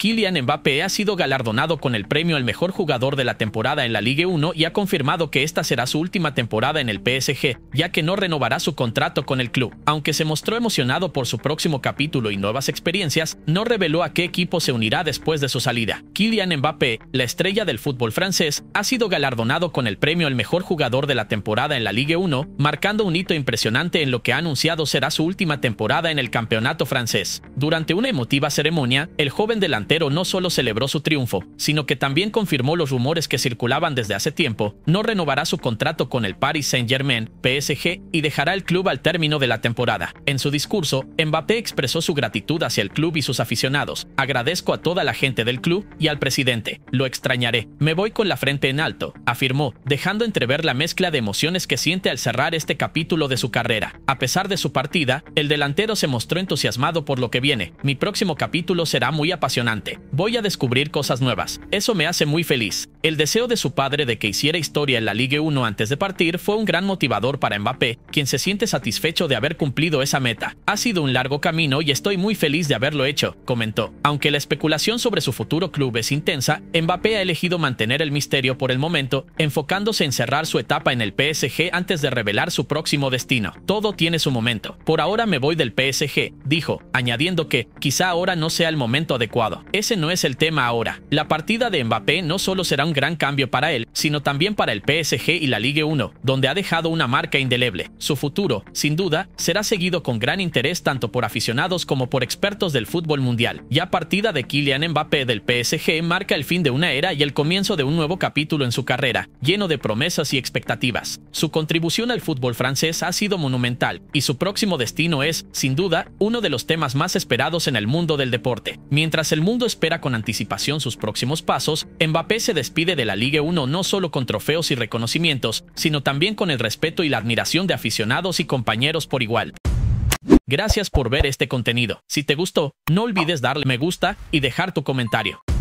Kylian Mbappé ha sido galardonado con el premio al mejor jugador de la temporada en la Ligue 1 y ha confirmado que esta será su última temporada en el PSG, ya que no renovará su contrato con el club. Aunque se mostró emocionado por su próximo capítulo y nuevas experiencias, no reveló a qué equipo se unirá después de su salida. Kylian Mbappé, la estrella del fútbol francés, ha sido galardonado con el premio al mejor jugador de la temporada en la Ligue 1, marcando un hito impresionante en lo que ha anunciado será su última temporada en el campeonato francés. Durante una emotiva ceremonia, el joven delantero no solo celebró su triunfo, sino que también confirmó los rumores que circulaban desde hace tiempo: no renovará su contrato con el Paris Saint-Germain, PSG, y dejará el club al término de la temporada. En su discurso, Mbappé expresó su gratitud hacia el club y sus aficionados. "Agradezco a toda la gente del club y al presidente. Lo extrañaré. Me voy con la frente en alto", afirmó, dejando entrever la mezcla de emociones que siente al cerrar este capítulo de su carrera. A pesar de su partida, el delantero se mostró entusiasmado por lo que viene. "Mi próximo capítulo será muy apasionante. Voy a descubrir cosas nuevas. Eso me hace muy feliz". El deseo de su padre de que hiciera historia en la Ligue 1 antes de partir fue un gran motivador para Mbappé, quien se siente satisfecho de haber cumplido esa meta. "Ha sido un largo camino y estoy muy feliz de haberlo hecho", comentó. Aunque la especulación sobre su futuro club es intensa, Mbappé ha elegido mantener el misterio por el momento, enfocándose en cerrar su etapa en el PSG antes de revelar su próximo destino. "Todo tiene su momento. Por ahora me voy del PSG", dijo, añadiendo que quizá ahora no sea el momento adecuado. "Ese no es el tema ahora". La partida de Mbappé no solo será un gran cambio para él, sino también para el PSG y la Ligue 1, donde ha dejado una marca indeleble. Su futuro, sin duda, será seguido con gran interés tanto por aficionados como por expertos del fútbol mundial. Ya partida de Kylian Mbappé del PSG marca el fin de una era y el comienzo de un nuevo capítulo en su carrera, lleno de promesas y expectativas. Su contribución al fútbol francés ha sido monumental, y su próximo destino es, sin duda, uno de los temas más esperados en el mundo del deporte. Mientras el mundo espera con anticipación sus próximos pasos, Mbappé se despide de la Ligue 1 no solo con trofeos y reconocimientos, sino también con el respeto y la admiración de aficionados y compañeros por igual. Gracias por ver este contenido. Si te gustó, no olvides darle me gusta y dejar tu comentario.